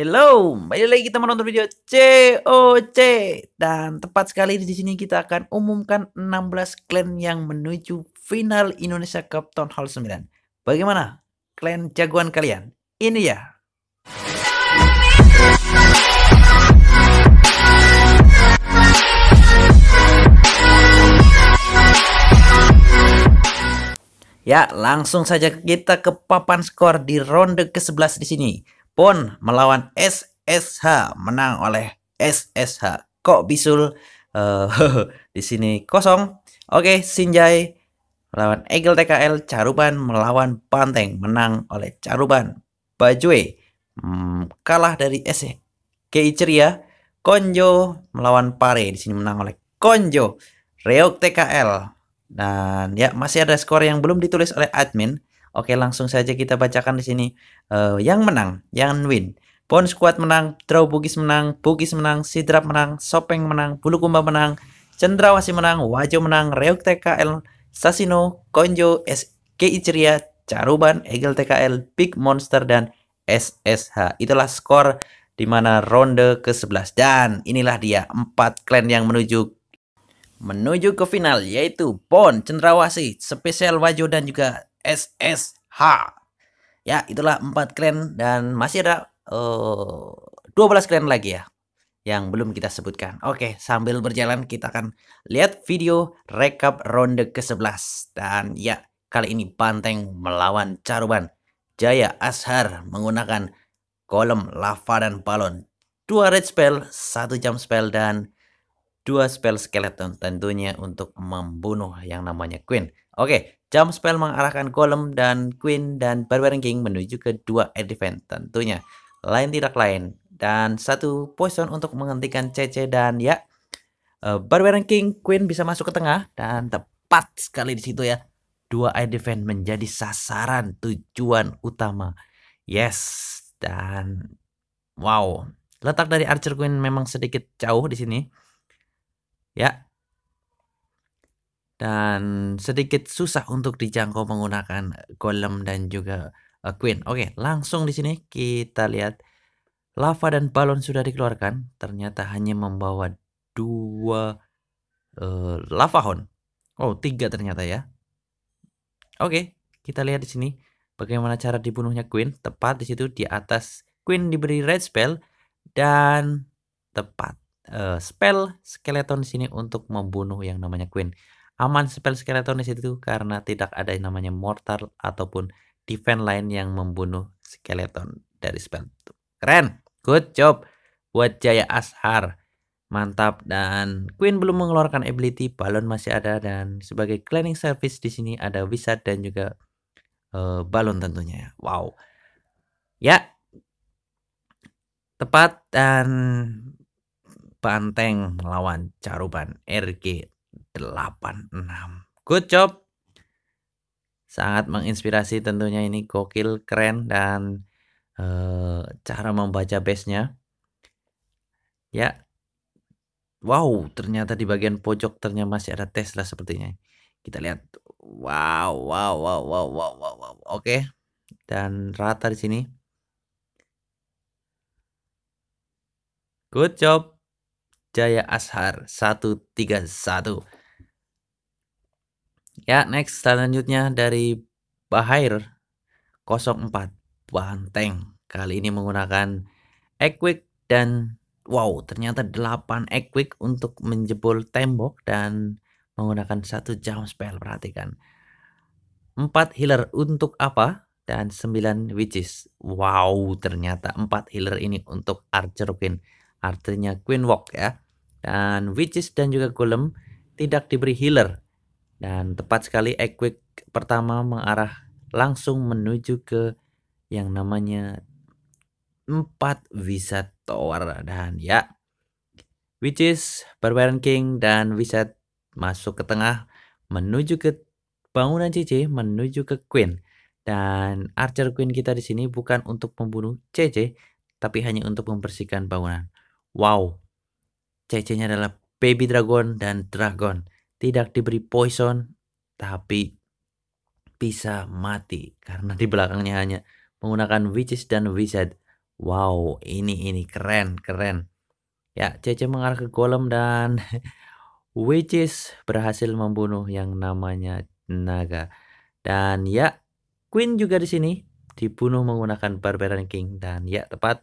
Hello, balik lagi kita menonton video COC dan tepat sekali di sini kita akan umumkan 16 klan yang menuju final Indonesia Cup Town Hall 9. Bagaimana klan jagoan kalian? Ini ya. Ya, langsung saja kita ke papan skor di ronde ke-11 di sini. PON melawan SSH, menang oleh SSH. Kok bisul di sini kosong. Oke, Sinjai melawan Egel TKL, Caruban melawan Banteng, menang oleh Caruban. Bajue kalah dari SGI Ceria. Konjo melawan Pare, di sini menang oleh Konjo. Reok TKL, dan ya masih ada skor yang belum ditulis oleh admin. Oke, langsung saja kita bacakan di sini yang menang, yang win. Pon Squad menang, Draw Bugis menang, Sidrap menang, Sopeng menang, Bulukumba menang, Cendrawasih menang, Wajo menang, Reuk TKL, Sasino, Konjo, SGI Ceria, Caruban, Egel TKL, Big Monster, dan SSH. Itulah skor di mana ronde ke-11. Dan inilah dia 4 klan yang menuju ke final, yaitu Pon, Cendrawasih, Spesial Wajo, dan juga SSH. Ya, itulah 4 klan dan masih ada 12 klan lagi ya yang belum kita sebutkan. Oke, sambil berjalan kita akan lihat video rekap ronde ke-11. Dan ya, kali ini Banteng melawan Caruban. Jaya Ashar menggunakan golem, lava, dan balon. 2 red spell, 1 jump spell, dan 2 spell skeleton, tentunya untuk membunuh yang namanya Queen. Oke, jump spell mengarahkan golem dan Queen dan Barbarian King menuju ke 2 air defense tentunya. Lain tidak lain. Dan 1 poison untuk menghentikan CC, dan ya Barbarian King Queen bisa masuk ke tengah. Dan tepat sekali di situ ya, 2 air defense menjadi sasaran tujuan utama. Yes, dan wow, letak dari Archer Queen memang sedikit jauh di sini. Ya, dan sedikit susah untuk dijangkau menggunakan golem dan juga Queen. Oke, langsung di sini kita lihat lava dan balon sudah dikeluarkan. Ternyata hanya membawa 2 lava hound. Oh, 3 ternyata ya. Oke, kita lihat di sini bagaimana cara dibunuhnya Queen. Tepat di situ di atas Queen diberi red spell dan tepat spell skeleton di sini untuk membunuh yang namanya Queen. Aman spell skeleton di situ karena tidak ada yang namanya mortar ataupun defense lain yang membunuh skeleton dari spell. Keren, good job buat Jaya Ashar, mantap. Dan Queen belum mengeluarkan ability, balon masih ada, dan sebagai cleaning service di sini ada wizard dan juga balon tentunya. Wow, ya tepat. Dan Banteng melawan Caruban RG 86. Good job. Sangat menginspirasi tentunya, ini gokil, keren, dan cara membaca base-nya. Ya. Wow, ternyata di bagian pojok ternyata masih ada Tesla sepertinya. Kita lihat. Wow. Oke. Dan rata di sini. Good job Jaya Ashar 131. Ya, next selanjutnya dari Bahair 04 Banteng. Kali ini menggunakan equip dan wow, ternyata 8 equip untuk menjebol tembok dan menggunakan 1 jump spell. Perhatikan. 4 healer untuk apa? Dan 9 witches. Wow, ternyata 4 healer ini untuk Archer Queen. Artinya Queen Walk ya. Dan witches dan juga golem tidak diberi healer. Dan tepat sekali equip pertama mengarah langsung menuju ke yang namanya 4 wizard tower. Dan ya, witches, Barbarian King, dan wizard masuk ke tengah menuju ke bangunan CC, menuju ke Queen. Dan Archer Queen kita di sini bukan untuk membunuh CC, tapi hanya untuk membersihkan bangunan. Wow, CC-nya adalah Baby Dragon dan Dragon. Tidak diberi poison, tapi bisa mati karena di belakangnya hanya menggunakan witches dan wizard. Wow, ini keren. Ya, CC mengarah ke golem dan Witches berhasil membunuh yang namanya naga. Dan ya, Queen juga di sini dibunuh menggunakan Barbarian King. Dan ya, tepat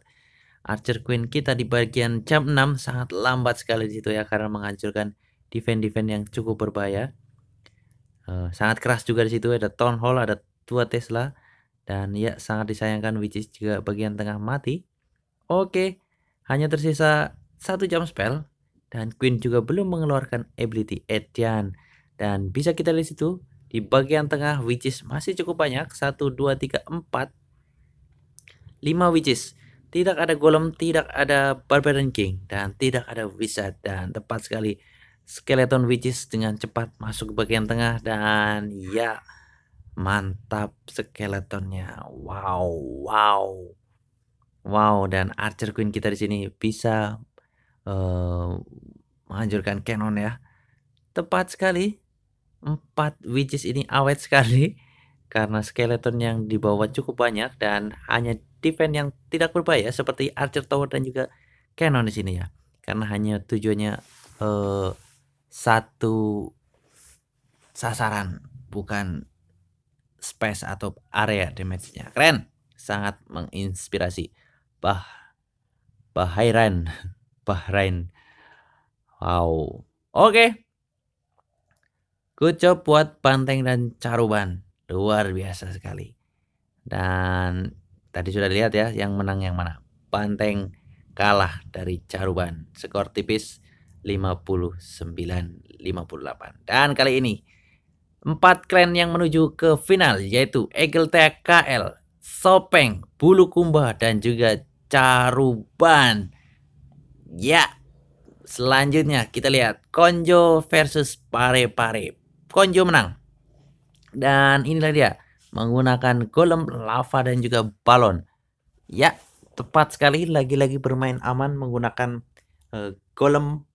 Archer Queen kita di bagian jam 6 sangat lambat sekali di situ ya, karena menghancurkan defense-defense yang cukup berbahaya. Sangat keras juga di situ, ada Town Hall, ada 2 Tesla. Dan ya, sangat disayangkan Witches juga bagian tengah mati. Oke, hanya tersisa 1 jam spell. Dan Queen juga belum mengeluarkan ability Edian. Dan bisa kita lihat situ, di bagian tengah Witches masih cukup banyak. 1, 2, 3, 4. 5 Witches. Tidak ada Golem, tidak ada Barbarian King. Dan tidak ada Wizard. Dan tepat sekali, Skeleton Witches dengan cepat masuk ke bagian tengah. Dan ya, mantap skeletonnya. Wow, dan Archer Queen kita di sini bisa menghancurkan cannon ya. Tepat sekali. 4 Witches ini awet sekali karena skeleton yang dibawa cukup banyak dan hanya defense yang tidak berbahaya seperti Archer Tower dan juga cannon di sini ya. Karena hanya tujuannya satu sasaran, bukan space atau area damage-nya. Keren, sangat menginspirasi. Bahrain. Wow. Oke. Good job buat Banteng dan Caruban. Luar biasa sekali. Dan tadi sudah lihat ya yang menang yang mana. Banteng kalah dari Caruban. Skor tipis 59-58. Dan kali ini 4 clan yang menuju ke final yaitu Eagletek KL, Sopeng, Bulukumba dan juga Caruban. Ya, selanjutnya kita lihat Konjo versus Pare-Pare. Konjo menang. Dan inilah dia menggunakan golem, lava dan juga balon. Ya, tepat sekali, lagi-lagi bermain aman menggunakan golem,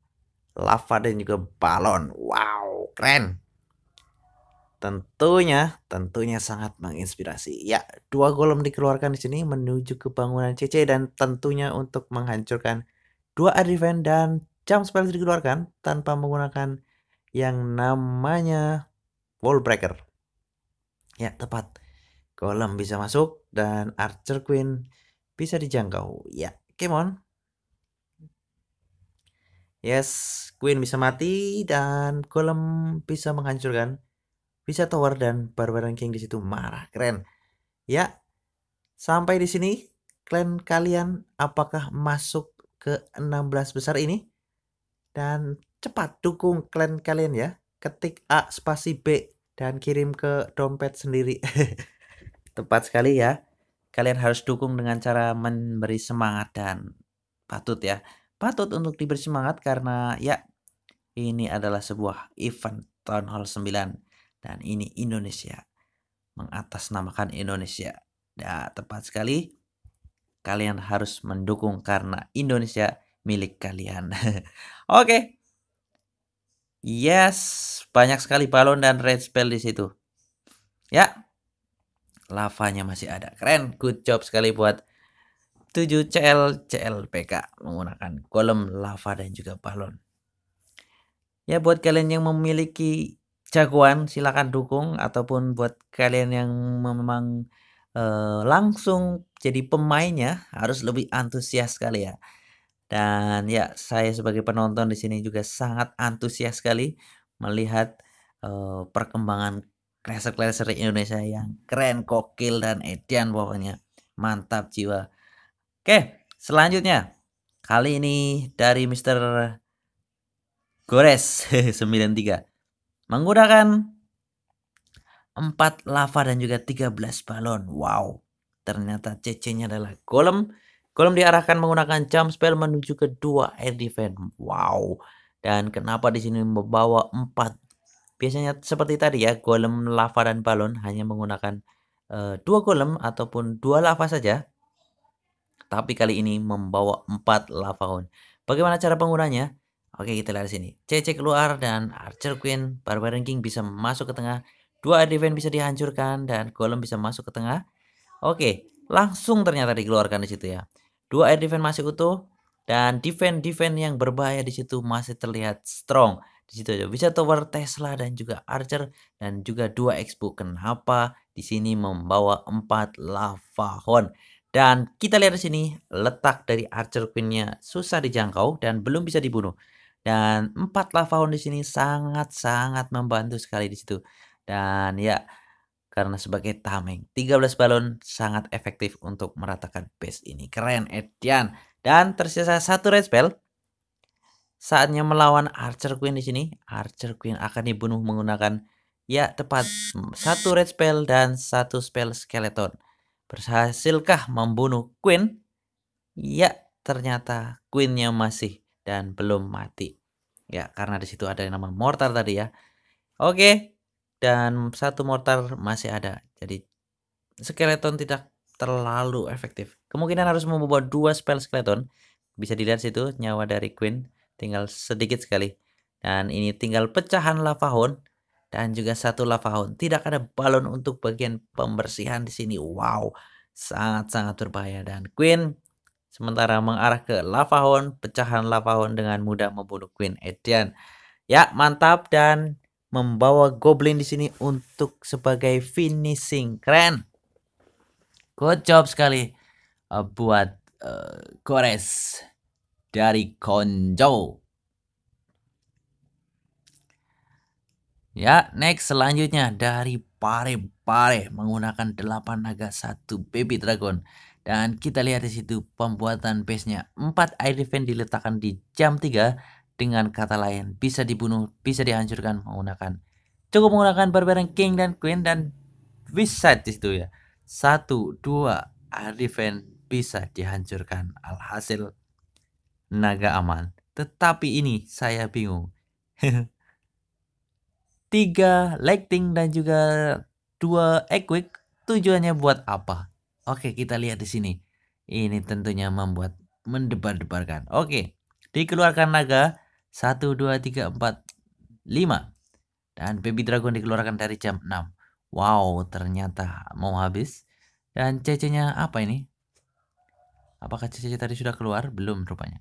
lava dan juga balon. Wow, keren. Tentunya sangat menginspirasi. Ya, 2 golem dikeluarkan di sini menuju ke bangunan CC dan tentunya untuk menghancurkan 2 advent dan jump spell dikeluarkan tanpa menggunakan yang namanya wall breaker. Ya, tepat. Golem bisa masuk dan Archer Queen bisa dijangkau. Ya, come on. Yes, Queen bisa mati dan golem bisa menghancurkan. Bisa tower dan Barbarian King di situ marah. Keren. Ya. Sampai di sini klan kalian apakah masuk ke 16 besar ini? Dan cepat dukung klan kalian ya. Ketik A spasi B dan kirim ke dompet sendiri. Tepat sekali ya. Kalian harus dukung dengan cara memberi semangat dan patut ya. Patut untuk diberi semangat karena ya ini adalah sebuah event Town Hall 9. Dan ini Indonesia, mengatasnamakan Indonesia. Nah, tepat sekali, kalian harus mendukung karena Indonesia milik kalian. Oke. Yes, banyak sekali balon dan red spell di situ. Ya, lavanya masih ada. Keren, good job sekali buat 7 CLPK menggunakan golem, lava dan juga balon. Ya, buat kalian yang memiliki jagoan silakan dukung, ataupun buat kalian yang memang langsung jadi pemainnya harus lebih antusias sekali ya. Dan ya, saya sebagai penonton di sini juga sangat antusias sekali melihat perkembangan Clash of Clans Indonesia yang keren, kokil dan edian, pokoknya mantap jiwa. Oke, selanjutnya kali ini dari Mister Gores 93 menggunakan 4 lava dan juga 13 balon. Wow, ternyata CC-nya adalah golem. Golem diarahkan menggunakan jump spell menuju ke 2 air defense. Wow, dan kenapa di sini membawa 4? Biasanya seperti tadi ya, golem, lava dan balon hanya menggunakan 2 golem ataupun 2 lava saja. Tapi kali ini membawa 4 lava on. Bagaimana cara penggunanya? Oke, kita lihat di sini. CC keluar dan Archer Queen, Barbarian King bisa masuk ke tengah. 2 advent bisa dihancurkan dan golem bisa masuk ke tengah. Oke, langsung ternyata dikeluarkan di situ ya. 2 air defense masih utuh, dan defense yang berbahaya di situ masih terlihat strong. Di situ aja bisa tower Tesla dan juga Archer dan juga 2 Expo. Kenapa di sini membawa 4 Lava Horn? Dan kita lihat di sini letak dari Archer Queen-nya susah dijangkau dan belum bisa dibunuh. Dan 4 Lava Horn di sini sangat-sangat membantu sekali di situ. Dan ya, karena sebagai tameng 13 balon sangat efektif untuk meratakan base ini. Keren Edian. Dan tersisa 1 red spell. Saatnya melawan Archer Queen di sini. Archer Queen akan dibunuh menggunakan, ya tepat, 1 red spell dan 1 spell skeleton. Berhasilkah membunuh Queen? Ya, ternyata Queen-nya masih dan belum mati. Ya, karena di situ ada yang nama mortar tadi ya. Oke. Dan 1 mortar masih ada. Jadi skeleton tidak terlalu efektif. Kemungkinan harus membawa 2 spell skeleton. Bisa dilihat situ nyawa dari Queen tinggal sedikit sekali. Dan ini tinggal pecahan lava horn dan juga 1 lava horn. Tidak ada balon untuk bagian pembersihan di sini. Wow, sangat-sangat berbahaya. Dan Queen sementara mengarah ke lava horn, pecahan lava horn dengan mudah membunuh Queen Edian. Ya, mantap. Dan membawa goblin di sini untuk sebagai finishing. Keren. Good job sekali buat Gores dari Konjo. Ya, next selanjutnya dari Pare-Pare menggunakan 8 naga 1 baby dragon. Dan kita lihat di situ pembuatan base-nya. 4 air defense diletakkan di jam 3. Dengan kata lain, bisa dibunuh, bisa dihancurkan menggunakan, cukup menggunakan barbarian king dan queen dan bisa disitu ya. 1, 2 air defense bisa dihancurkan. Alhasil naga aman. Tetapi ini saya bingung. 3 lighting dan juga 2 equip. Tujuannya buat apa? Oke, kita lihat di sini. Ini tentunya membuat mendebar-debarkan. Oke, dikeluarkan naga. 1, 2, 3, 4, 5. Dan baby dragon dikeluarkan dari jam 6. Wow, ternyata mau habis. Dan CC-nya apa ini? Apakah CC tadi sudah keluar? Belum rupanya.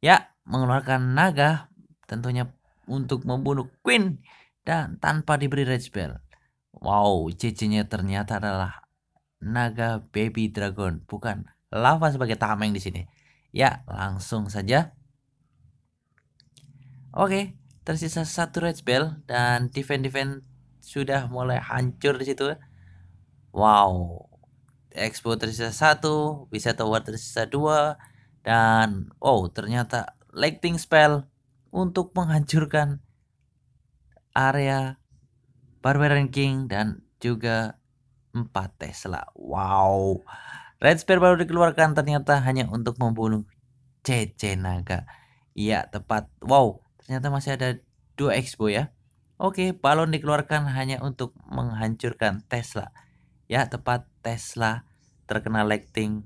Ya, mengeluarkan naga tentunya untuk membunuh Queen dan tanpa diberi red spell. Wow, CC-nya ternyata adalah naga baby dragon, bukan lava sebagai tameng di sini. Ya, langsung saja. Oke, tersisa 1 red spell dan defense sudah mulai hancur di situ. Wow, expo tersisa 1, bisa tower tersisa 2, dan oh ternyata lightning spell untuk menghancurkan area barbarian king dan juga 4 Tesla. Wow, red spell baru dikeluarkan ternyata hanya untuk membunuh CC naga. Iya tepat. Wow, ternyata masih ada 2 expo ya. Oke, balon dikeluarkan hanya untuk menghancurkan Tesla. Ya tepat, Tesla terkena lighting.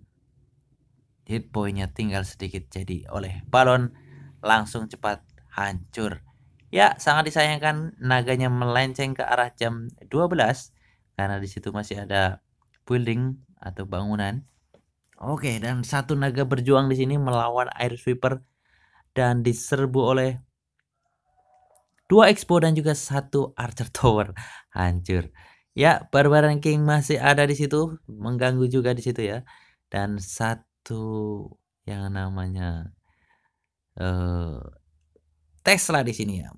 Hit point-nya tinggal sedikit, jadi oleh balon langsung cepat hancur. Ya, sangat disayangkan naganya melenceng ke arah jam 12 karena di situ masih ada building atau bangunan. Oke, dan 1 naga berjuang di sini melawan air sweeper dan diserbu oleh 2 expo dan juga 1 archer tower. Hancur. Ya, barbarian king masih ada di situ, mengganggu juga di situ ya. Dan 1 yang namanya Tesla di sini ya.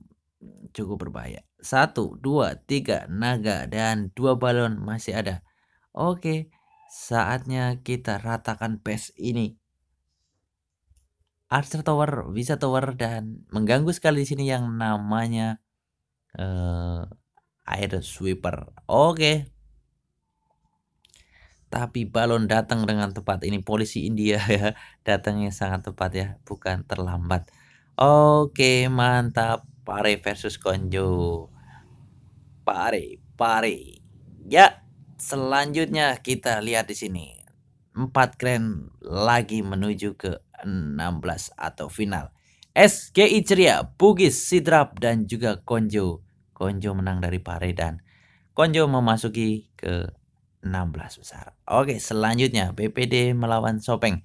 Cukup berbahaya. 1, 2, 3 naga dan 2 balon masih ada. Oke, saatnya kita ratakan base ini. Archer Tower, bisa tower dan mengganggu sekali di sini yang namanya air sweeper. Oke. Tapi balon datang dengan tepat. Ini polisi India ya, datangnya sangat tepat ya, bukan terlambat. Oke, mantap. Pare versus Konjo. Pare. Ya, selanjutnya kita lihat di sini. 4 clan lagi menuju ke 16 atau final. SGI Ceria, Bugis, Sidrap dan juga Konjo. Konjo menang dari Pare dan Konjo memasuki ke 16 besar. Oke, selanjutnya BPD melawan Sopeng.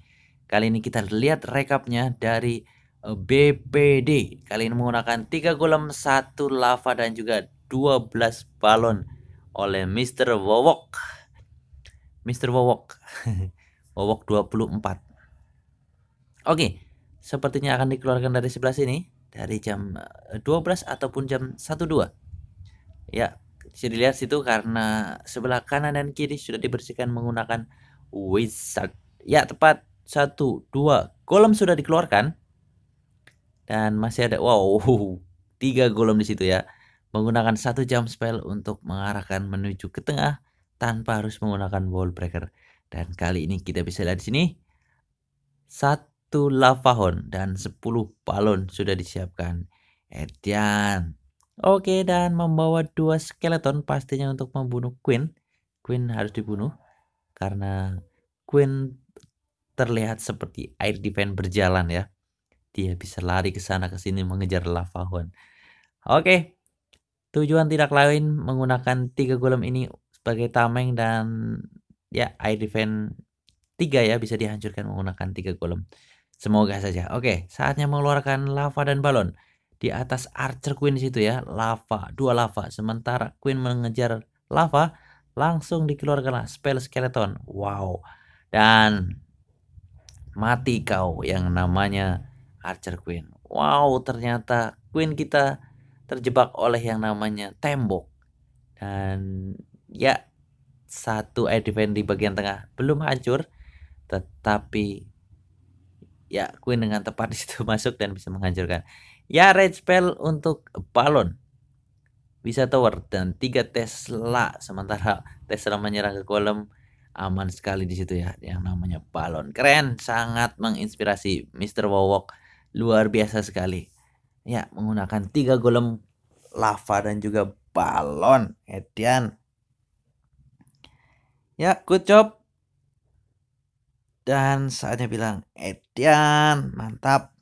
Kali ini kita lihat rekapnya dari BPD. Kali ini menggunakan 3 golem, 1 lava dan juga 12 balon oleh Mister Wowok. Mister Wowok. Wowok 24. Oke, sepertinya akan dikeluarkan dari sebelah sini dari jam 12 ataupun jam 12. Ya, bisa dilihat situ karena sebelah kanan dan kiri sudah dibersihkan menggunakan wizard. Ya, tepat 1, 2 golem sudah dikeluarkan. Dan masih ada 3 golem di situ ya. Menggunakan 1 jump spell untuk mengarahkan menuju ke tengah tanpa harus menggunakan wall breaker. Dan kali ini kita bisa lihat di sini 1 lava horn dan 10 balon sudah disiapkan Edian. Oke, dan membawa 2 skeleton pastinya untuk membunuh Queen. Queen harus dibunuh karena Queen terlihat seperti air defense berjalan ya. Dia bisa lari ke sana ke sini mengejar lava horn. Oke. Tujuan tidak lain menggunakan 3 golem ini sebagai tameng dan ya air defense 3 ya bisa dihancurkan menggunakan 3 golem. Semoga saja. Oke, saatnya mengeluarkan lava dan balon. Di atas archer Queen di situ ya, lava, 2 lava. Sementara Queen mengejar lava, langsung dikeluarkan spell skeleton. Wow. Dan mati kau yang namanya archer Queen. Wow, ternyata Queen kita terjebak oleh yang namanya tembok. Dan ya, 1 air defense di bagian tengah belum hancur, tetapi ya Queen dengan tepat di situ masuk dan bisa menghancurkan. Ya, red spell untuk balon bisa tower dan 3 Tesla, sementara Tesla menyerang ke golem. Aman sekali di situ ya yang namanya balon. Keren, sangat menginspirasi Mister Wowok, luar biasa sekali. Ya, menggunakan 3 golem, lava dan juga balon Edian. Ya, good job. Dan saatnya bilang Edian, mantap.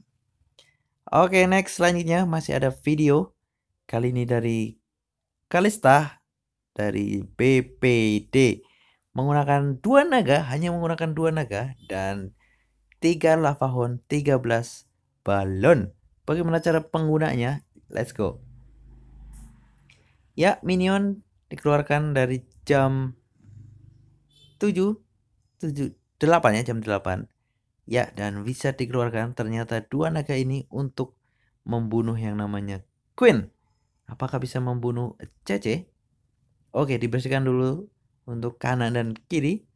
Oke, next selanjutnya masih ada video. Kali ini dari Kalista dari BPD. Menggunakan 2 naga, hanya menggunakan 2 naga dan 3 lava horn, 13 balon. Bagaimana cara penggunanya? Let's go. Ya, minion dikeluarkan dari jam 8 ya, jam 8. Ya, dan wizard dikeluarkan. Ternyata 2 naga ini untuk membunuh yang namanya Queen. Apakah bisa membunuh CC? Oke, dibersihkan dulu untuk kanan dan kiri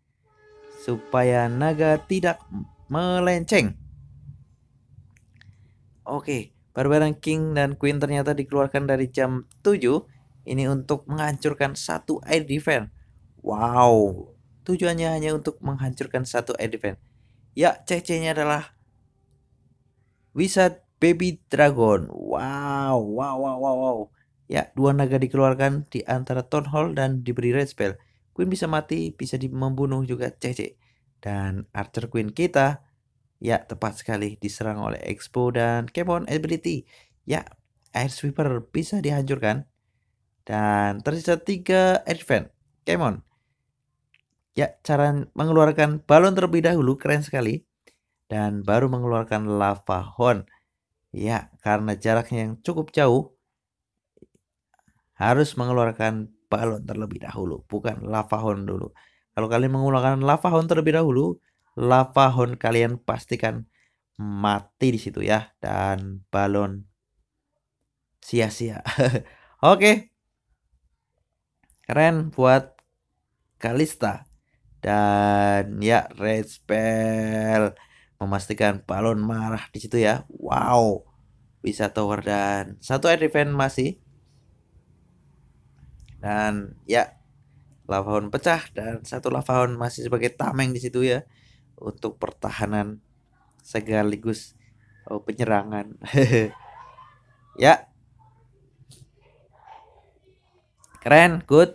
supaya naga tidak melenceng. Oke, Barbarian King dan Queen ternyata dikeluarkan dari jam 7. Ini untuk menghancurkan 1 air defense. Wow, tujuannya hanya untuk menghancurkan 1 air defense. Ya, CC-nya adalah Wizard Baby Dragon. Wow. Ya, 2 naga dikeluarkan di antara Town Hall dan diberi red spell. Queen bisa mati, bisa membunuh juga CC. Dan archer Queen kita ya tepat sekali diserang oleh Expo dan Kemon Ability. Ya, air sweeper bisa dihancurkan. Dan tersisa 3 advent Kemon. Ya, cara mengeluarkan balon terlebih dahulu keren sekali. Dan baru mengeluarkan lava horn. Ya, karena jaraknya yang cukup jauh harus mengeluarkan balon terlebih dahulu, bukan lava horn dulu. Kalau kalian menggunakan lava horn terlebih dahulu, lava horn kalian pastikan mati di situ ya, dan balon sia-sia. Oke. Keren buat Kalista. Dan ya, red spell memastikan balon marah di situ ya. Wow. Bisa tower dan 1 air defense masih. Dan ya, lava horn pecah dan 1 lava horn masih sebagai tameng di situ ya, untuk pertahanan sekaligus penyerangan. Ya, keren, good.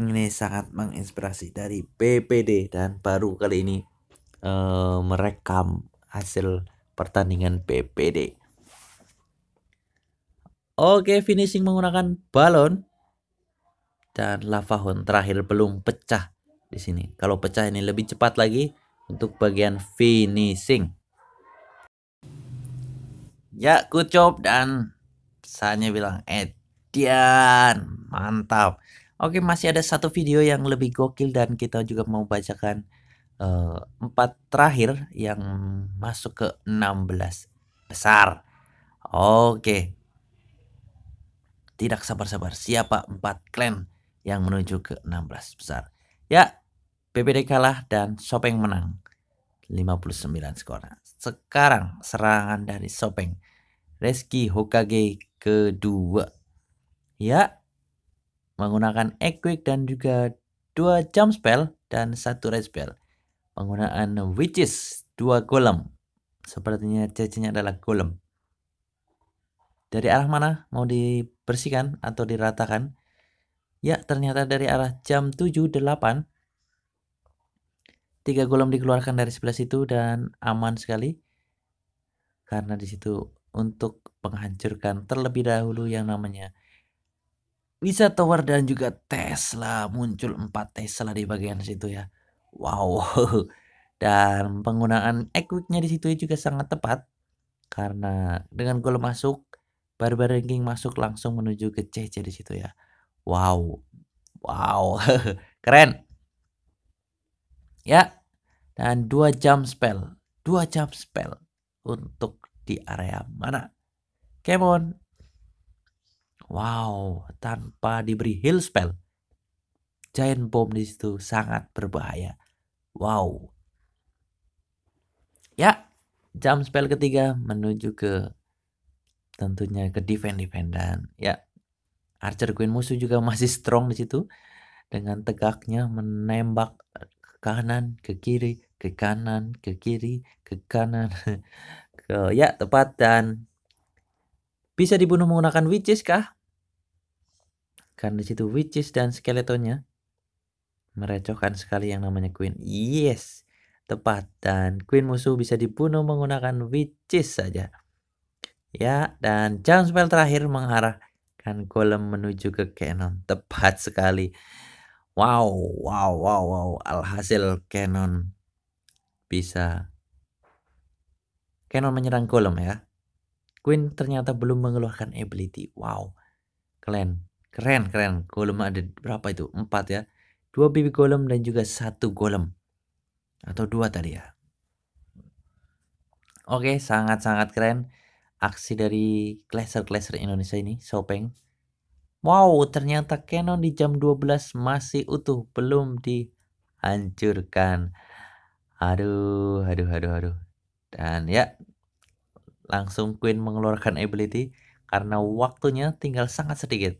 Ini sangat menginspirasi dari BPD. Dan baru kali ini merekam hasil pertandingan BPD. Oke, finishing menggunakan balon dan lava horn terakhir belum pecah di sini. Kalau pecah ini lebih cepat lagi untuk bagian finishing. Ya, good job, dan saya bilang Edian, mantap. Oke, masih ada satu video yang lebih gokil dan kita juga mau bacakan 4 terakhir yang masuk ke 16 besar. Oke. Tidak sabar-sabar, siapa 4 clan yang menuju ke 16 besar. Ya, PPD kalah dan Sopeng menang 59 skor. Sekarang serangan dari Sopeng, Reski Hokage kedua. Ya, menggunakan equip dan juga 2 jump spell dan 1 red spell. Penggunaan witches, 2 golem. Sepertinya cecenya adalah golem. Dari arah mana mau dibersihkan atau diratakan? Ya, ternyata dari arah jam 7-8. 3 golem dikeluarkan dari sebelah situ dan aman sekali. Karena di situ untuk menghancurkan terlebih dahulu yang namanya Wisa Tower dan juga Tesla. Muncul 4 Tesla di bagian situ ya. Wow. Dan penggunaan equipnya di situ juga sangat tepat. Karena dengan golem masuk, Barbar Ranking masuk langsung menuju ke CC di situ ya. Wow. Wow. Keren. Ya. Dan 2 jump spell. 2 jump spell untuk di area mana? Come on. Wow, tanpa diberi heal spell. Giant bomb di situ sangat berbahaya. Wow. Ya. Jump spell ketiga menuju ke tentunya ke defend dan ya Archer Queen musuh juga masih strong di situ dengan tegaknya menembak ke kanan, ke kiri, ke kanan, ke kiri, ke kanan, ke ya tepat. Dan bisa dibunuh menggunakan witches kah? Kan di situ witches dan skeletonnya merecohkan sekali yang namanya Queen. Yes, tepat. Dan Queen musuh bisa dibunuh menggunakan witches saja. Ya, dan jump spell terakhir mengarahkan golem menuju ke cannon. Tepat sekali. Wow, wow, wow, wow. Alhasil cannon bisa. Cannon menyerang golem ya. Queen ternyata belum mengeluarkan ability. Wow. Keren, keren, keren. Golem ada berapa itu? 4 ya. 2 baby golem dan juga 1 golem. Atau 2 tadi ya. Oke, sangat-sangat keren. Aksi dari Clasher Indonesia ini, Sopeng. Wow, ternyata cannon di jam 12 masih utuh, belum dihancurkan. Aduh, aduh, aduh, aduh. Dan ya, langsung Queen mengeluarkan ability karena waktunya tinggal sangat sedikit.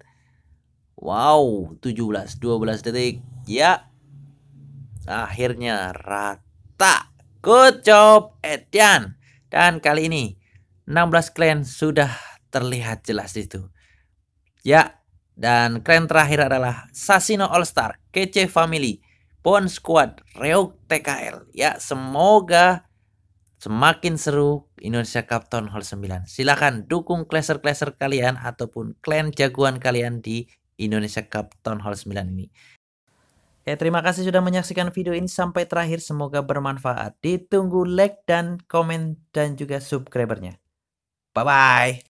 Wow, 12 detik. Ya, akhirnya rata. Good job, Edian. Dan kali ini 16 clan sudah terlihat jelas itu. Ya, dan clan terakhir adalah Sasino All Star, Kece Family, Bon Squad, Reog TKL. Ya, semoga semakin seru Indonesia Cup Town Hall 9. Silakan dukung Clasher-Clasher kalian ataupun clan jagoan kalian di Indonesia Cup Town Hall 9 ini. Ya, terima kasih sudah menyaksikan video ini sampai terakhir. Semoga bermanfaat. Ditunggu like dan komen dan juga subscribernya. Bye-bye.